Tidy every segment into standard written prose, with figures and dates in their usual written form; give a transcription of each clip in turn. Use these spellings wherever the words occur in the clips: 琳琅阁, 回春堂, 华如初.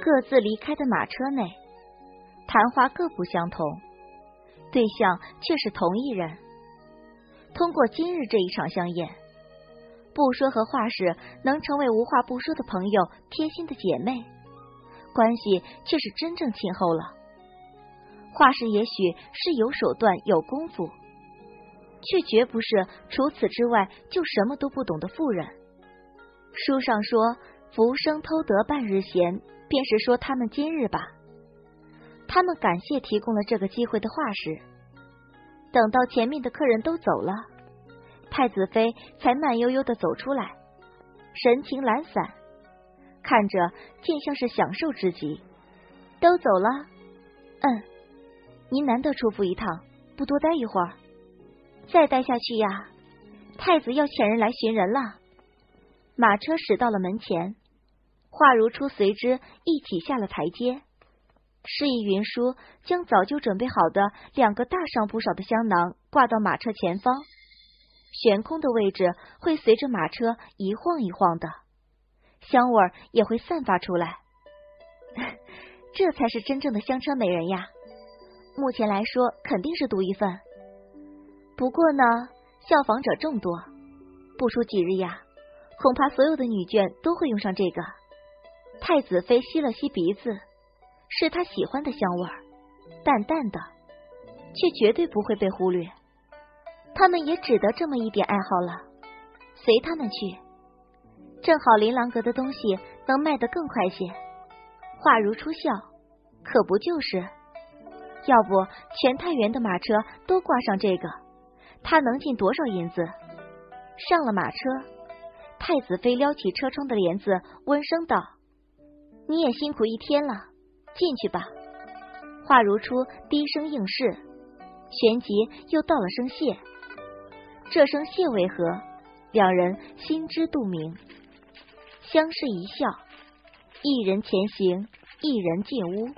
各自离开的马车内，谈话各不相同，对象却是同一人。通过今日这一场相宴，不说和画室能成为无话不说的朋友，贴心的姐妹，关系却是真正亲厚了。画室也许是有手段有功夫，却绝不是除此之外就什么都不懂的妇人。书上说浮生偷得半日闲，便是说他们今日吧。他们感谢提供了这个机会的画室。等到前面的客人都走了，太子妃才慢悠悠地走出来，神情懒散，看着竟像是享受之极。都走了？您难得出府一趟，不多待一会儿？再待下去呀，太子要遣人来寻人了。马车驶到了门前，华如初随之一起下了台阶，示意云舒将早就准备好的2个大上不少的香囊挂到马车前方，悬空的位置会随着马车一晃一晃的，香味也会散发出来。这才是真正的香车美人呀，目前来说肯定是独一份。不过呢，效仿者众多，不出几日呀，恐怕所有的女眷都会用上这个。太子妃吸了吸鼻子，是她喜欢的香味儿，淡淡的，却绝对不会被忽略。他们也只得这么一点爱好了，随他们去。正好琳琅阁的东西能卖得更快些。话如出笑，可不就是？要不全太原的马车都挂上这个，他能进多少银子？上了马车，太子妃撩起车窗的帘子，温声道：“你也辛苦一天了，进去吧。”话如初低声应是，旋即又道了声谢。这声谢为何，两人心知肚明，相视一笑，一人前行，一人进屋。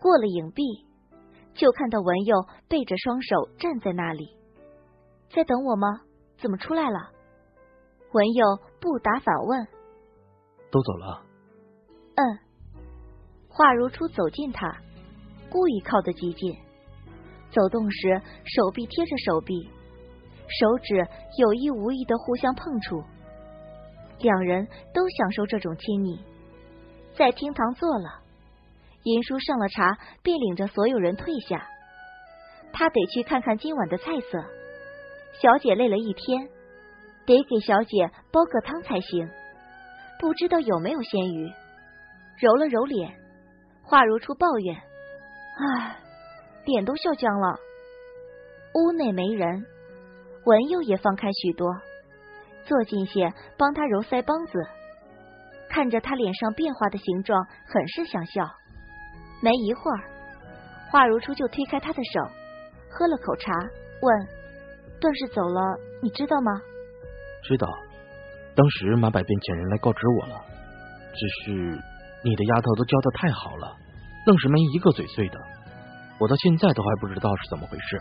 过了影壁，就看到文佑背着双手站在那里。在等我吗？怎么出来了？文佑不答反问。都走了？华如初走近他，故意靠得极近，走动时手臂贴着手臂，手指有意无意的互相碰触，两人都享受这种亲昵。在厅堂坐了，银叔上了茶，便领着所有人退下，他得去看看今晚的菜色，小姐累了一天，得给小姐煲个汤才行，不知道有没有鲜鱼。揉了揉脸，话如初抱怨：“唉，脸都笑僵了。”屋内没人，文佑也放开许多，坐近些帮他揉腮帮子，看着他脸上变化的形状，很是想笑。没一会儿，话如初就推开他的手，喝了口茶，问：“段氏走了，你知道吗？”“知道，当时马百变遣人来告知我了，只是你的丫头都教得太好了，愣是没一个嘴碎的，我到现在都还不知道是怎么回事。”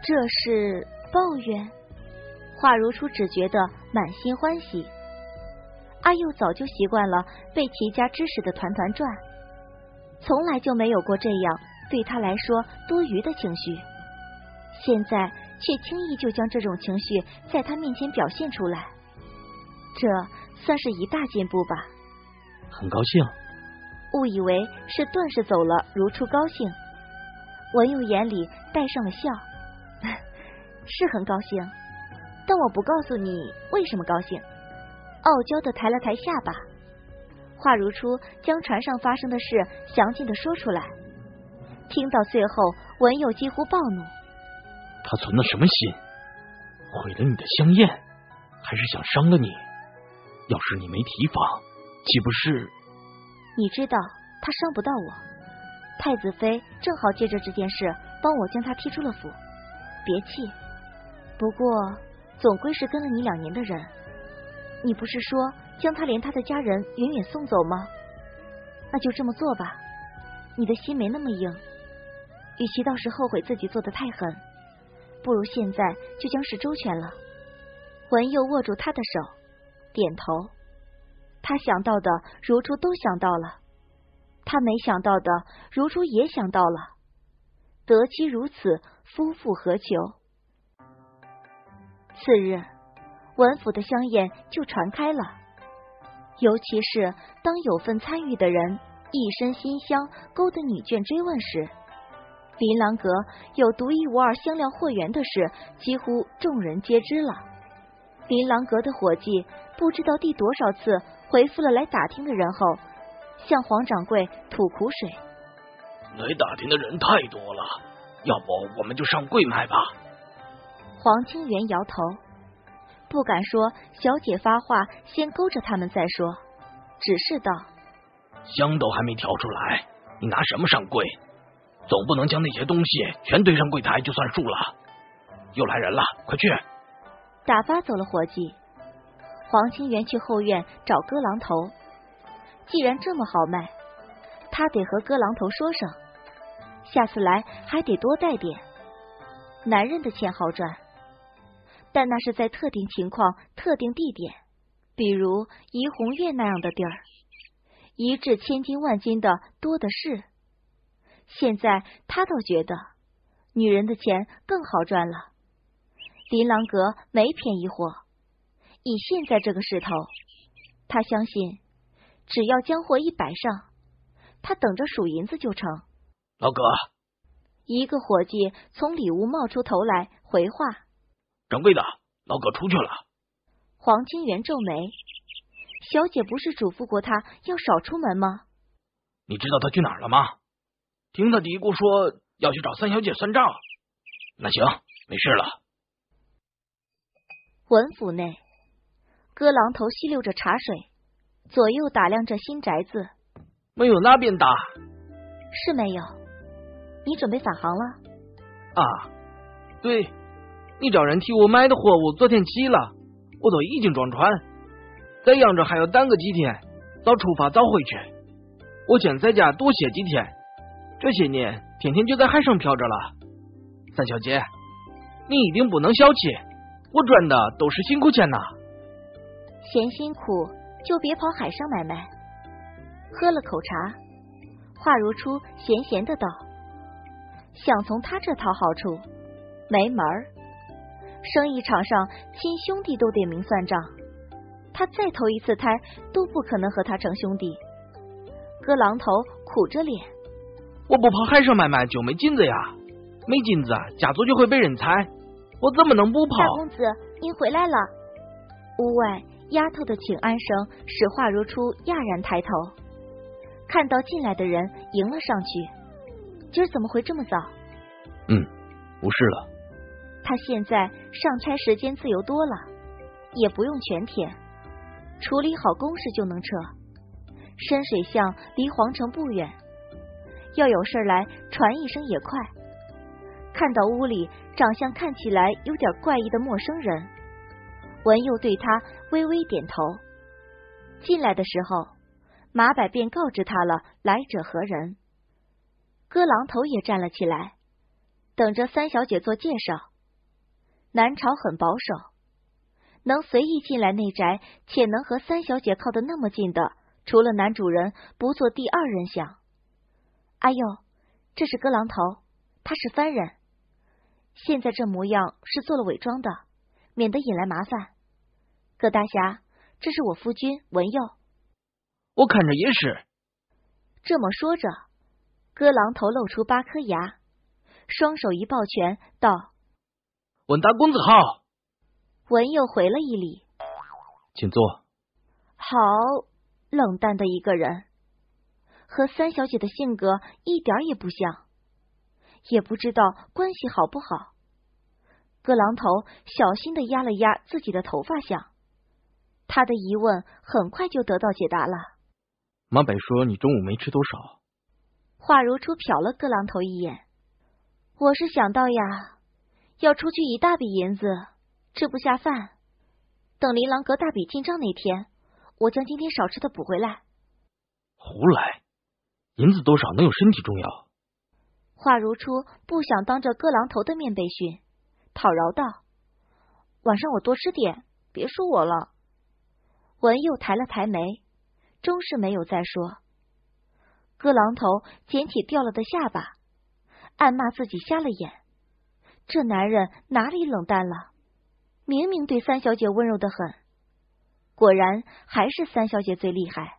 这是抱怨？华如初只觉得满心欢喜。阿佑早就习惯了被齐家知识的团团转，从来就没有过这样对他来说多余的情绪，现在却轻易就将这种情绪在他面前表现出来，这算是一大进步吧。很高兴。误以为是段氏走了如初高兴，文佑眼里带上了笑。是很高兴，但我不告诉你为什么高兴。傲娇的抬了抬下巴，话如初将船上发生的事详尽的说出来，听到最后，文佑几乎暴怒。他存了什么心？毁了你的香艳，还是想伤了你？要是你没提防，岂不是……你知道他伤不到我，太子妃正好借着这件事帮我将他踢出了府，别气。不过总归是跟了你2年的人，你不是说将他连他的家人远远送走吗？那就这么做吧，你的心没那么硬，与其到时后悔自己做得太狠，不如现在就将事周全了。文佑握住他的手，点头。他想到的，如初都想到了；他没想到的，如初也想到了。得其如此，夫复何求？次日，文府的香宴就传开了，尤其是当有份参与的人一身馨香勾的女眷追问时，琳琅阁有独一无二香料货源的事，几乎众人皆知了。琳琅阁的伙计不知道第多少次回复了来打听的人后，向黄掌柜吐苦水。来打听的人太多了，要不我们就上柜卖吧。黄清源摇头，不敢说小姐发话先勾着他们再说，只是道：香都还没调出来，你拿什么上柜？总不能将那些东西全堆上柜台就算数了。又来人了，快去！打发走了伙计，黄清源去后院找哥郎头。既然这么好卖，他得和哥郎头说声，下次来还得多带点。男人的钱好赚，但那是在特定情况、特定地点，比如怡红院那样的地儿，一掷千金万金的多的是。现在他倒觉得女人的钱更好赚了。琳琅阁没便宜货，以现在这个势头，他相信只要将货一摆上，他等着数银子就成。老哥，一个伙计从里屋冒出头来回话：掌柜的，老哥出去了。黄清源皱眉，小姐不是嘱咐过他要少出门吗？你知道他去哪儿了吗？听他嘀咕说要去找三小姐算账。那行，没事了。文府内，哥郎头吸溜着茶水，左右打量着新宅子。没有那边大。是没有。你准备返航了？啊，对，你找人替我买的货物昨天期了，我都已经装船，再养着还要耽搁几天，早出发早回去。我想在家多歇几天，这些年天天就在海上漂着了。三小姐，你一定不能小气，我赚的都是辛苦钱呐。嫌辛苦就别跑海上买卖。喝了口茶，话如初闲闲的道：想从他这讨好处，没门儿。生意场上亲兄弟都得明算账，他再投一次胎都不可能和他成兄弟。哥郎头苦着脸：我不跑海上买卖就没金子呀，没金子家族就会被人裁，我怎么能不跑？大公子，您回来了。屋外丫头的请安声使华如初讶然抬头，看到进来的人迎了上去。今儿怎么回这么早？不是了。他现在上差时间自由多了，也不用全天，处理好公事就能撤。深水巷离皇城不远，要有事来传一声也快。看到屋里长相看起来有点怪异的陌生人，文佑对他微微点头。进来的时候，马百便告知他了来者何人。哥郎头也站了起来，等着三小姐做介绍。南朝很保守，能随意进来内宅且能和三小姐靠得那么近的，除了男主人不做第二人想。哎呦，这是哥郎头，他是番人，现在这模样是做了伪装的，免得引来麻烦。葛大侠，这是我夫君文佑。我看着也是。这么说着，哥郎头露出8颗牙，双手一抱拳道：文大公子好。文佑回了一礼：请坐。好冷淡的一个人，和三小姐的性格一点也不像，也不知道关系好不好。葛郎头小心的压了压自己的头发想，他的疑问很快就得到解答了。马百说你中午没吃多少。话如初瞟了葛郎头一眼：我是想到呀，要出去一大笔银子，吃不下饭，等琳琅阁大笔进账那天，我将今天少吃的补回来。胡来，银子多少能有身体重要。华如初不想当着哥郎头的面被训，讨饶道：晚上我多吃点，别说我了。文佑抬了抬眉，终是没有再说。哥狼头捡起掉了的下巴，暗骂自己瞎了眼，这男人哪里冷淡了？明明对三小姐温柔得很，果然还是三小姐最厉害。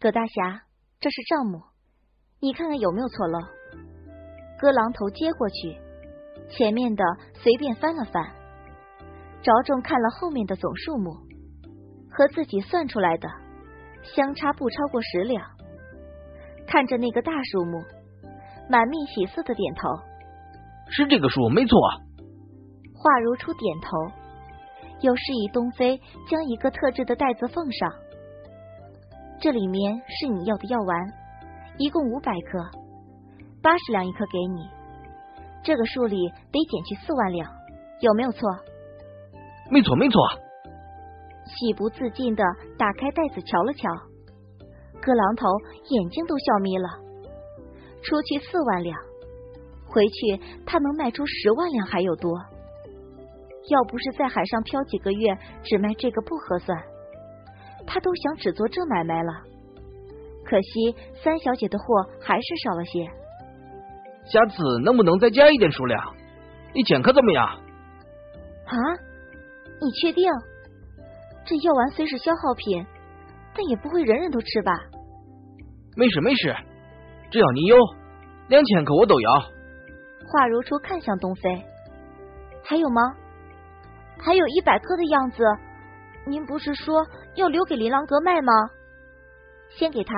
葛大侠，这是账目，你看看有没有错漏？哥狼头接过去，前面的随便翻了翻，着重看了后面的总数目，和自己算出来的相差不超过10两。看着那个大数目，满面喜色的点头，是这个数，没错啊。话如初点头，又示意东非将一个特制的袋子奉上，这里面是你要的药丸，一共500颗，80两一颗给你，这个数里得减去4万两，有没有错？没错没错。喜不自禁的打开袋子瞧了瞧，哥狼头眼睛都笑眯了，出去4万两，回去他能卖出10万两还有多，要不是在海上漂几个月，只卖这个不合算，他都想只做这买卖了。可惜三小姐的货还是少了些，下次能不能再加一点数量，1000颗怎么样？啊，你确定？这药丸虽是消耗品，但也不会人人都吃吧？没事没事，只要你有2000颗我都要。话如初看向东飞，还有吗？还有100颗的样子，您不是说要留给琳琅阁卖吗？先给他，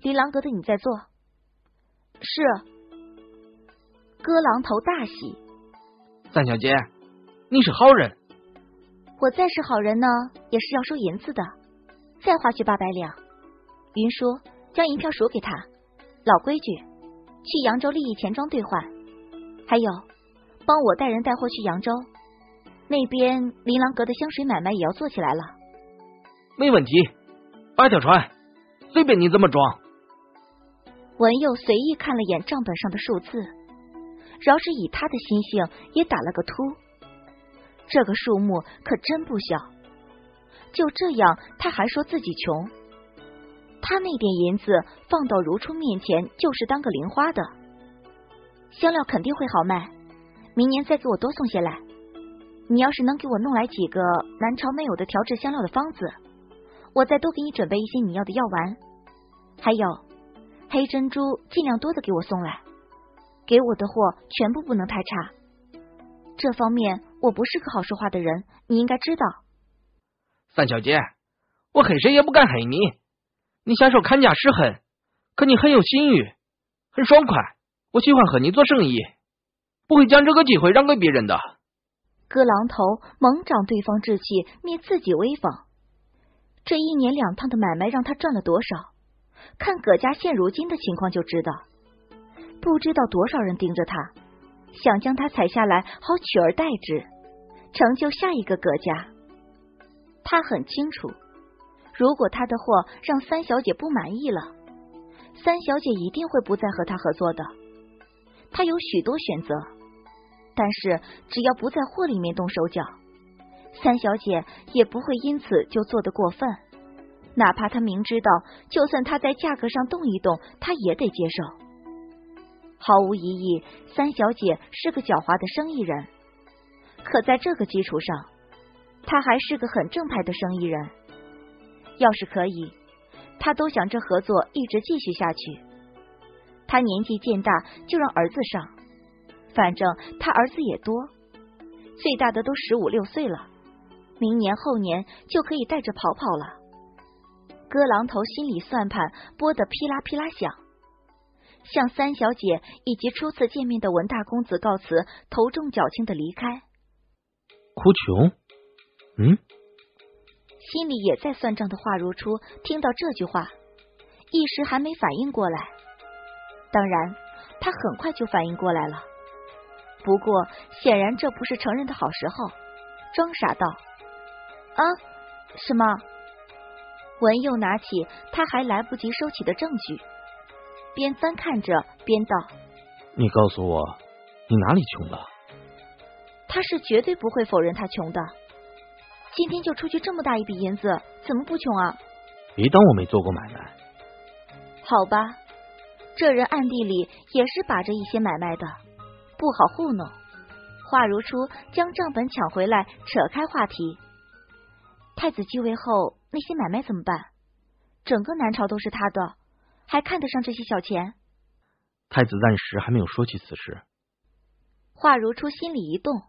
琳琅阁的你再做。是。哥狼头大喜，三小姐，你是好人。我再是好人呢，也是要收银子的，再花去800两。云叔将银票赎给他，老规矩，去扬州利益钱庄兑换。还有，帮我带人带货去扬州。那边琳琅阁的香水买卖也要做起来了。没问题，8条船，随便你怎么装。文佑随意看了眼账本上的数字，饶是以他的心性也打了个突，这个数目可真不小。就这样他还说自己穷，他那点银子放到如初面前就是当个零花的，香料肯定会好卖，明年再给我多送些来。你要是能给我弄来几个南朝没有的调制香料的方子，我再多给你准备一些你要的药丸。还有黑珍珠尽量多的给我送来，给我的货全部不能太差，这方面我不是个好说话的人，你应该知道。三小姐，我黑谁也不敢黑你，你下手砍价失狠，可你很有信誉，很爽快，我喜欢和你做生意，不会将这个机会让给别人的。哥狼头猛长对方志气，灭自己威风。这1年2趟的买卖让他赚了多少？看葛家现如今的情况就知道，不知道多少人盯着他，想将他踩下来，好取而代之，成就下一个葛家。他很清楚，如果他的货让三小姐不满意了，三小姐一定会不再和他合作的。他有许多选择，但是只要不在货里面动手脚，三小姐也不会因此就做得过分，哪怕她明知道，就算她在价格上动一动，她也得接受。毫无疑义，三小姐是个狡猾的生意人，可在这个基础上，她还是个很正派的生意人。要是可以，她都想这合作一直继续下去。她年纪渐大，就让儿子上，反正他儿子也多，最大的都15、16岁了，明年后年就可以带着跑跑了。哥狼头心里算盘拨得噼啦噼啦响，向三小姐以及初次见面的文大公子告辞，头重脚轻的离开。哭穷？心里也在算账的话如初听到这句话，一时还没反应过来，当然他很快就反应过来了，不过显然这不是成人的好时候，装傻道：“啊，什么？”文佑拿起他还来不及收起的证据，边翻看着边道：“你告诉我，你哪里穷了？”他是绝对不会否认他穷的，今天就出去这么大一笔银子，怎么不穷啊？别当我没做过买卖。好吧，这人暗地里也是把着一些买卖的，不好糊弄。话如初将账本抢回来，扯开话题。太子继位后，那些买卖怎么办？整个南朝都是他的，还看得上这些小钱？太子暂时还没有说起此事。话如初心里一动，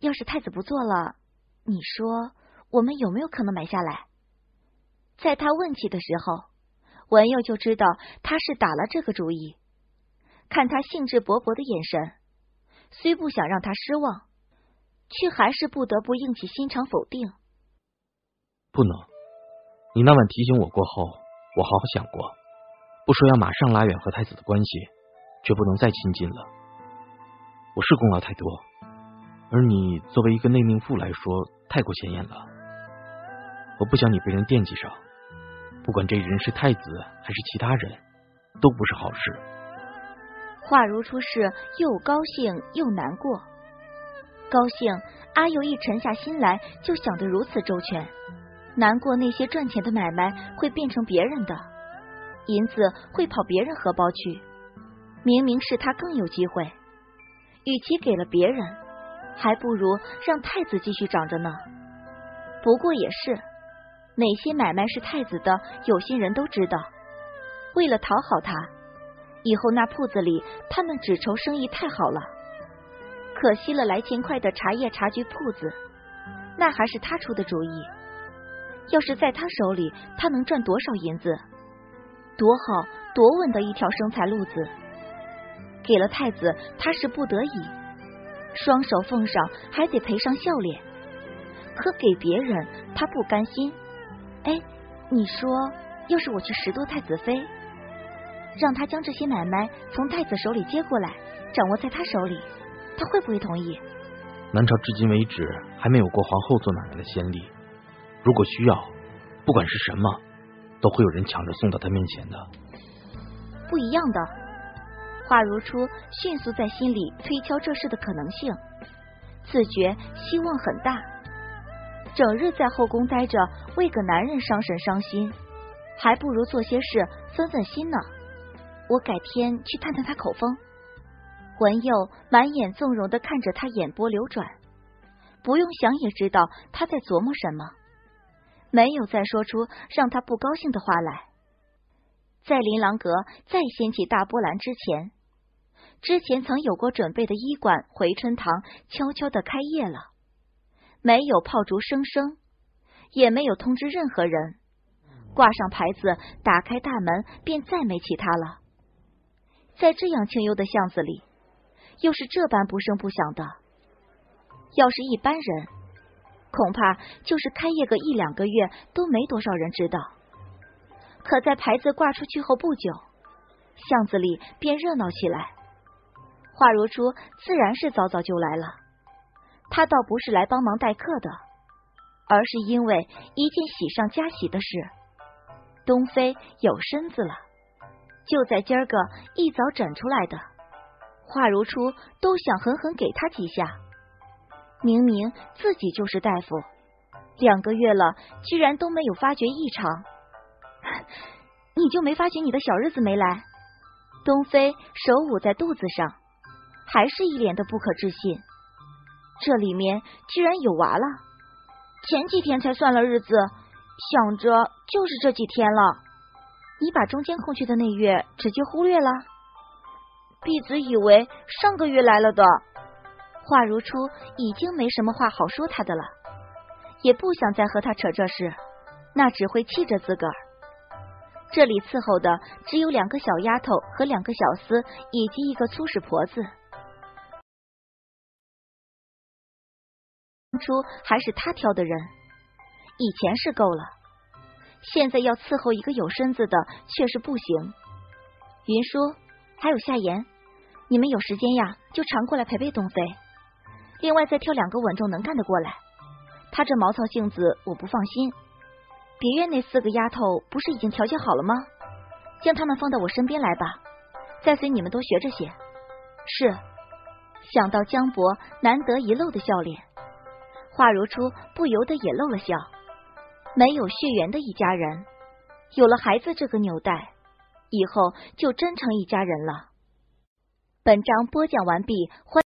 要是太子不做了，你说我们有没有可能买下来？在他问起的时候，文佑就知道他是打了这个主意。看他兴致勃勃的眼神，虽不想让他失望，却还是不得不硬起心肠否定。不能，你那晚提醒我过后，我好好想过，不说要马上拉远和太子的关系，却不能再亲近了。我是功劳太多，而你作为一个内命妇来说太过显眼了，我不想你被人惦记上，不管这人是太子还是其他人，都不是好事。话如初是又高兴又难过。高兴，阿佑一沉下心来就想得如此周全；难过，那些赚钱的买卖会变成别人的，银子会跑别人荷包去，明明是他更有机会，与其给了别人，还不如让太子继续长着呢。不过也是，哪些买卖是太子的，有心人都知道，为了讨好他，以后那铺子里他们只愁生意太好了。可惜了来钱快的茶叶茶具铺子，那还是他出的主意，要是在他手里，他能赚多少银子，多好多稳的一条生财路子。给了太子，他是不得已，双手奉上，还得赔上笑脸。可给别人，他不甘心。哎，你说，要是我去拾掇太子妃，让他将这些买卖从太子手里接过来，掌握在他手里，他会不会同意？南朝至今为止还没有过皇后做买卖的先例，如果需要，不管是什么，都会有人抢着送到他面前的。不一样的。话如初迅速在心里推敲这事的可能性，自觉希望很大。整日在后宫待着，为个男人伤神伤心，还不如做些事分分心呢。我改天去探探他口风。文佑满眼纵容地看着他眼波流转，不用想也知道他在琢磨什么，没有再说出让他不高兴的话来。在琳琅阁再掀起大波澜之前曾有过准备的医馆回春堂悄悄地开业了，没有炮竹声声，也没有通知任何人，挂上牌子，打开大门，便再没其他了。在这样清幽的巷子里，又是这般不声不响的，要是一般人，恐怕就是开业个一两个月都没多少人知道。可在牌子挂出去后不久，巷子里便热闹起来。话如初自然是早早就来了，他倒不是来帮忙待客的，而是因为一件喜上加喜的事，东妃有身子了，就在今儿个一早诊出来的。话如初都想狠狠给他几下，明明自己就是大夫，2个月了，居然都没有发觉异常。你就没发觉你的小日子没来？东妃手捂在肚子上，还是一脸的不可置信，这里面居然有娃了，前几天才算了日子，想着就是这几天了，你把中间空去的那月直接忽略了？婢子以为上个月来了的。话如初已经没什么话好说他的了，也不想再和他扯这事，那只会气着自个儿。这里伺候的只有2个小丫头和2个小厮，以及一个粗使婆子。当初还是他挑的人，以前是够了，现在要伺候一个有身子的却是不行。云舒还有夏言，你们有时间呀，就常过来陪陪东妃。另外再挑2个稳重能干的过来，他这毛糙性子我不放心。别院那4个丫头不是已经调节好了吗？将他们放到我身边来吧，再随你们多学着些。是。想到江伯难得一露的笑脸，话如初不由得也露了笑。没有血缘的一家人，有了孩子这个纽带，以后就真成一家人了。本章播讲完毕，欢。